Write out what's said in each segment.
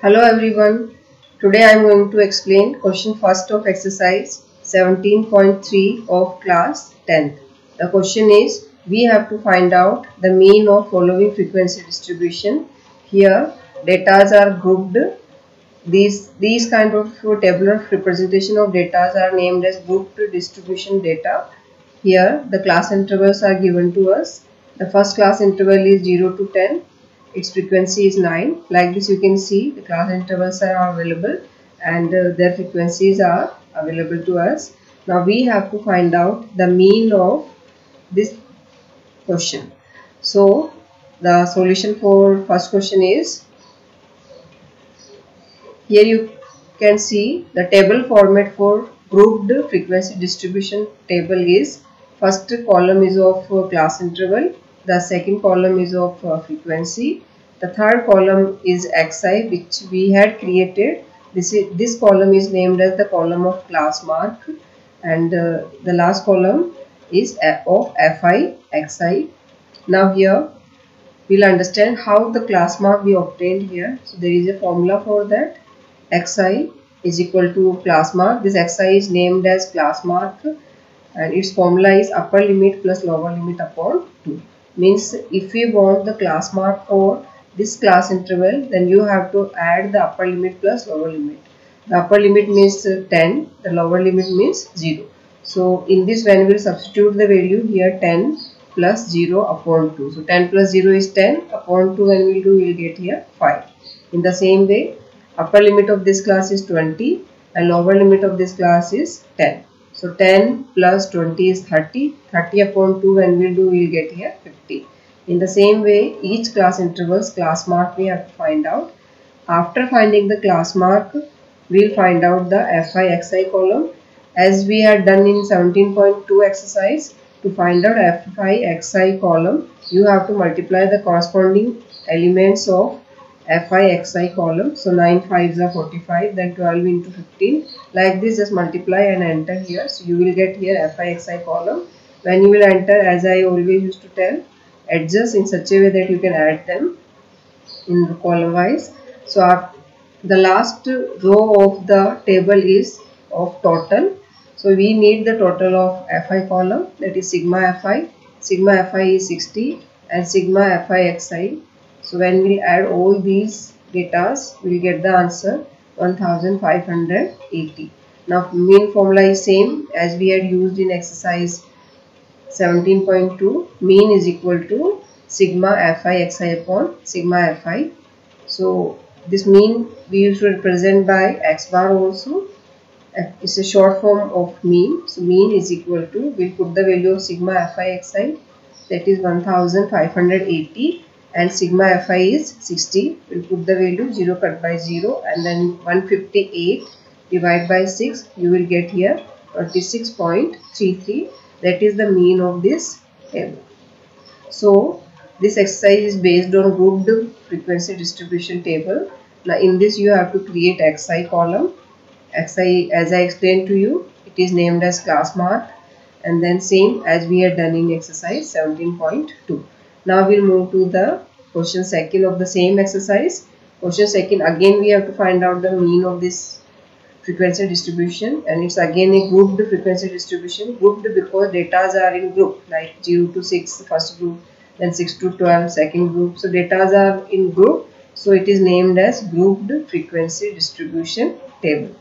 Hello everyone, today I am going to explain question first of exercise 17.3 of class 10th. The question is, we have to find out the mean of following frequency distribution. Here datas are grouped. These kind of tabular representation of datas are named as grouped distribution data. Here the class intervals are given to us. The first class interval is 0 to 10. Its frequency is 9. Like this you can see the class intervals are available and their frequencies are available to us. Now we have to find out the mean of this question. So the solution for first question is, here you can see the table format for grouped frequency distribution table is, first column is of class interval, the second column is of frequency, the third column is xi which we had created. This column is named as the column of class mark, and the last column is of fi xi. Now here we'll understand how the class mark we obtained here. So there is a formula for that. Xi is equal to class mark. This xi is named as class mark and its formula is upper limit plus lower limit upon 2. Means if we want the class mark for this class interval, then you have to add the upper limit plus lower limit. The upper limit means 10, the lower limit means 0. So in this, when we will substitute the value here 10 plus 0 upon 2. So 10 plus 0 is 10, upon 2 when we will do, we will get here 5. In the same way, upper limit of this class is 20 and lower limit of this class is 10. So 10 plus 20 is 30. 30 upon 2 when we do, we will get here 50. In the same way, each class interval's class mark we have to find out. After finding the class mark, we will find out the Fi Xi column, as we had done in 17.2 exercise. To find out Fi Xi column, you have to multiply the corresponding elements of Fi Xi column. So 9 5s are 45, then 12 into 15. Like this, just multiply and enter here. So you will get here Fi Xi column. When you will enter, as I always used to tell, adjust in such a way that you can add them in the column wise. So the last row of the table is of total. So we need the total of Fi column, that is sigma Fi. Sigma Fi is 60 and sigma Fi Xi. So when we add all these datas, we will get the answer 1580. Now mean formula is same as we had used in exercise 17.2. Mean is equal to sigma Fi Xi upon sigma Fi. So this mean we used to represent by x bar also. It's a short form of mean. So mean is equal to, we'll put the value of sigma Fi Xi, that is 1580. And sigma Fi is 60, we will put the value 0 cut by 0 and then 158 divided by 6, you will get here 26.33, that is the mean of this table. So this exercise is based on grouped frequency distribution table. Now in this you have to create Xi column. Xi, as I explained to you, it is named as class mark, and then same as we had done in exercise 17.2. Now we will move to the question second of the same exercise. Question second, again we have to find out the mean of this frequency distribution, and it's again a grouped frequency distribution. Grouped because datas are in group, like 0 to 6 first group, then 6 to 12 second group. So datas are in group, so it is named as grouped frequency distribution table.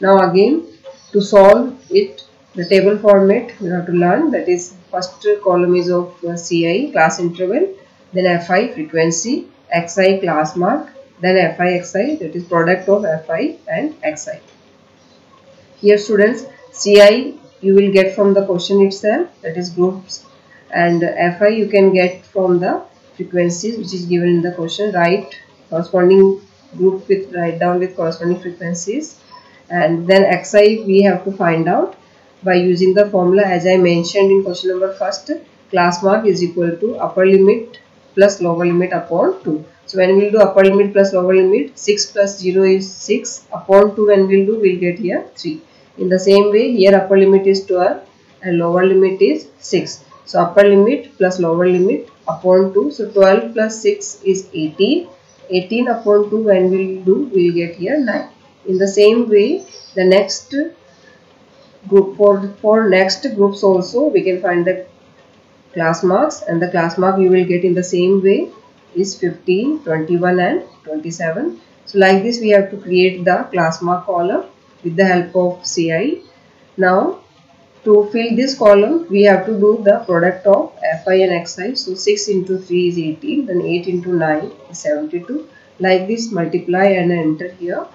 Now again to solve it, the table format you have to learn, that is first column is of Ci class interval, then Fi frequency, Xi class mark, then Fi Xi, that is product of Fi and Xi. Here students, Ci you will get from the question itself, that is groups, and Fi you can get from the frequencies which is given in the question. Write corresponding group with, write down with corresponding frequencies, and then Xi we have to find out by using the formula as I mentioned in question number first. Class mark is equal to upper limit plus lower limit upon 2. So when we will do upper limit plus lower limit, 6 plus 0 is 6, upon 2 when we will do, we will get here 3. In the same way, here upper limit is 12 and lower limit is 6. So upper limit plus lower limit upon 2. So 12 plus 6 is 18. 18 upon 2 when we will do, we will get here 9. In the same way, the next group, for next groups also we can find the class marks, and the class mark you will get in the same way is 15, 21 and 27. So like this we have to create the class mark column with the help of CI. Now to fill this column we have to do the product of FI and XI. So 6 into 3 is 18, then 8 into 9 is 72. Like this multiply and enter here,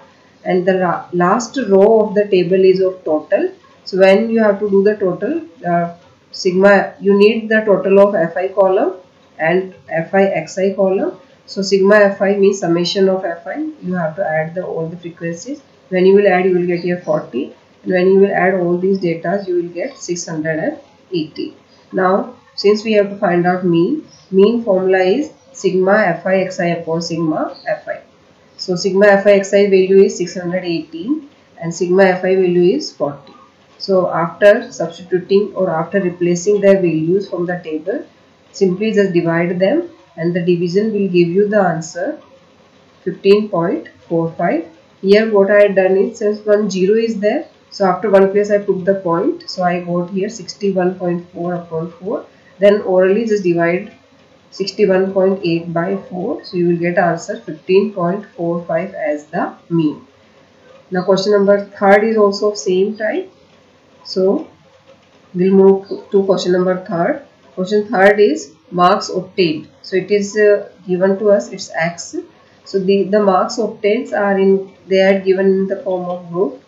and the last row of the table is of total. So when you have to do the total, sigma, you need the total of FI column and FI XI column. So sigma FI means summation of FI. You have to add all the frequencies. When you will add, you will get here 40. And when you will add all these data, you will get 680. Now, since we have to find out mean formula is sigma FI XI upon sigma FI. So sigma FI XI value is 618 and sigma FI value is 40. So after substituting or after replacing their values from the table, simply just divide them and the division will give you the answer 15.45. Here what I had done is, since 10 is there, so after one place I put the point. So I got here 61.4 upon 4. Then orally just divide 61.8 by 4. So you will get answer 15.45 as the mean. Now question number 3rd is also of same type. So we'll move to question number 3rd. Question 3rd is marks obtained. So it is given to us, it's X. So the marks obtained are given in the form of group.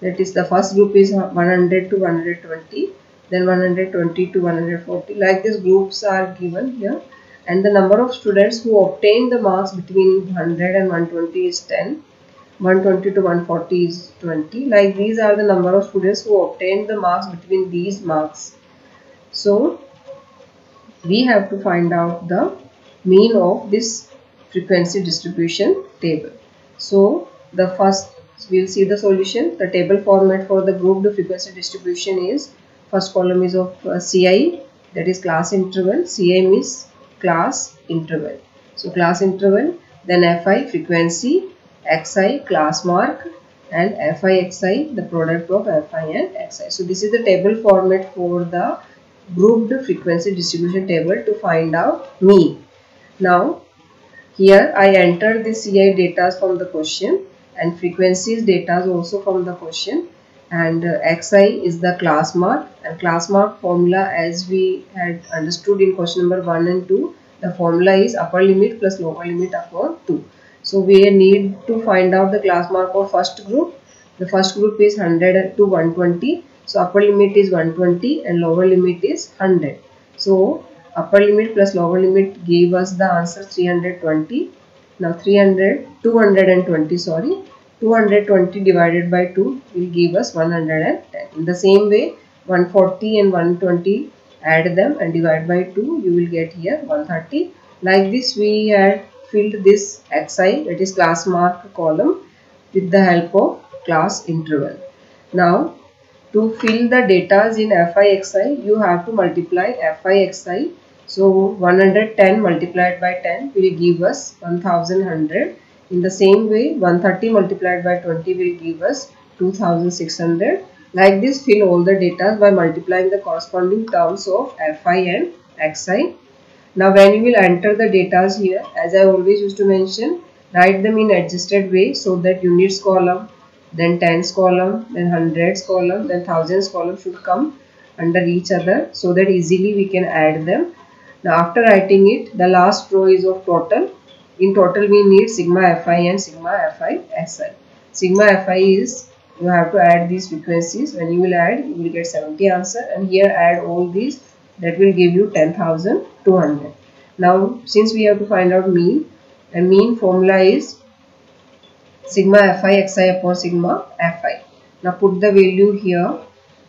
That is, the first group is 100 to 120, then 120 to 140. Like this groups are given here, and the number of students who obtained the marks between 100 and 120 is 10. 120 to 140 is 20. Like these are the number of students who obtained the marks between these marks. So we have to find out the mean of this frequency distribution table. So the first we will see the solution. The table format for the grouped frequency distribution is, first column is of CI, that is class interval. CI means class interval. So class interval, then FI frequency, XI class mark, and FI XI the product of FI and XI. So this is the table format for the grouped frequency distribution table to find out mean. Now here I entered the CI data from the question and frequencies data also from the question, and XI is the class mark, and class mark formula as we had understood in question number 1 and 2, the formula is upper limit plus lower limit upon 2. So we need to find out the class mark of first group. The first group is 100 to 120. So upper limit is 120 and lower limit is 100. So upper limit plus lower limit gave us the answer 320. Now 220 divided by 2 will give us 110. In the same way, 140 and 120, add them and divide by 2, you will get here 130. Like this we had filled this XI, that is class mark column, with the help of class interval. Now to fill the datas in FIXI, you have to multiply FIXI. So 110 multiplied by 10 will give us 1100. In the same way, 130 multiplied by 20 will give us 2600. Like this, fill all the datas by multiplying the corresponding terms of FI and XI. Now when you will enter the datas here, as I always used to mention, write them in adjusted way so that units column, then tens column, then hundreds column, then thousands column should come under each other so that easily we can add them. Now after writing it, the last row is of total. In total we need sigma FI and sigma FI SI. Sigma FI is, you have to add these frequencies. When you will add, you will get 70 answer, and here add all these, that will give you 10,200. Now since we have to find out mean, and mean formula is sigma FI XI upon sigma FI. Now put the value here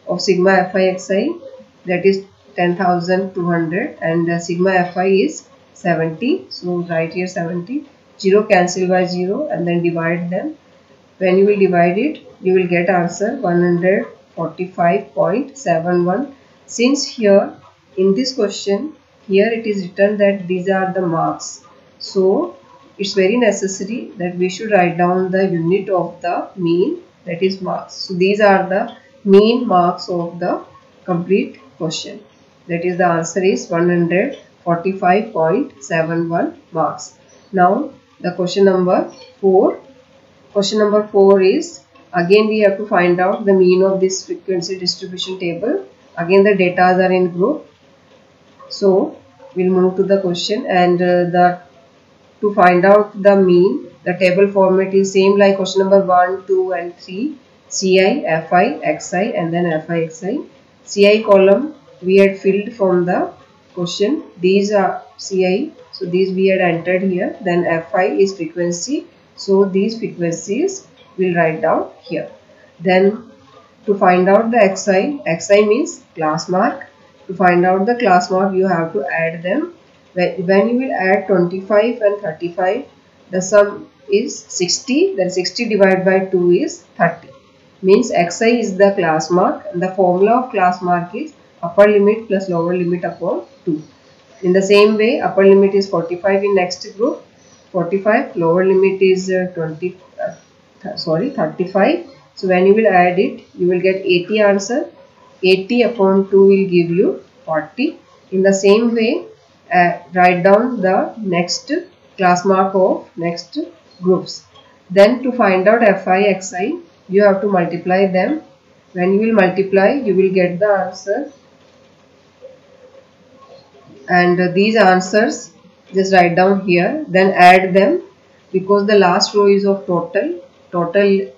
of sigma FI XI, that is 10,200, and sigma FI is 70. So write here 70. 0 cancel by 0 and then divide them. When you will divide it, you will get answer 145.71. Since here in this question, here it is written that these are the marks. So it's very necessary that we should write down the unit of the mean, that is marks. So these are the mean marks of the complete question. That is the answer is 145.71 marks. Now the question number 4. Question number 4 is, again we have to find out the mean of this frequency distribution table. Again the data are in group. So we'll move to the question, and to find out the mean, the table format is same like question number 1, 2 and 3. CI, FI, XI and then FI, XI. CI column we had filled from the question. These are CI. So these we had entered here. Then FI is frequency. So these frequencies we'll write down here. Then to find out the XI, XI means class mark. To find out the class mark, you have to add them. When you will add 25 and 35, the sum is 60. Then 60 divided by 2 is 30. Means XI is the class mark. And the formula of class mark is upper limit plus lower limit upon 2. In the same way, upper limit is 45 in next group. 45, lower limit is 35. So when you will add it, you will get 80 answer. 80 upon 2 will give you 40. In the same way, write down the next class mark of next groups. Then to find out FI, XI, you have to multiply them. When you will multiply, you will get the answer. And these answers, just write down here. Then add them, because the last row is of total. Total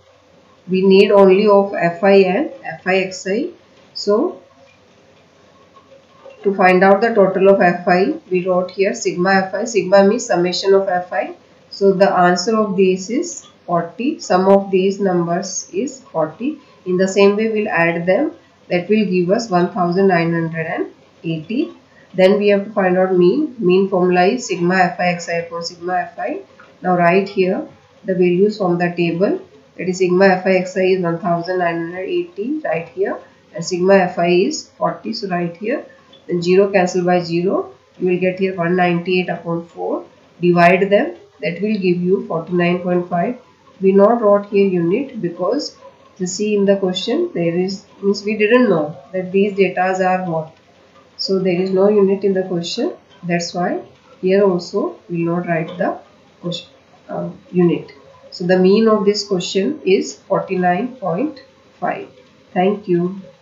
we need only of FI and FI, XI. So to find out the total of FI, we wrote here sigma FI. Sigma means summation of FI. So the answer of these is 40. Sum of these numbers is 40. In the same way, we'll add them. That will give us 1980. Then we have to find out mean. Mean formula is sigma FI XI upon sigma FI. Now write here the values from the table. That is sigma FI XI is 1980. Right here. And sigma FI is 40. So write here. Then 0 cancel by 0. You will get here 198 upon 4. Divide them. That will give you 49.5. We not wrote here unit because you see in the question there is, means we didn't know that these datas are what. So there is no unit in the question. That's why here also we will not write the question, unit. So the mean of this question is 49.5. Thank you.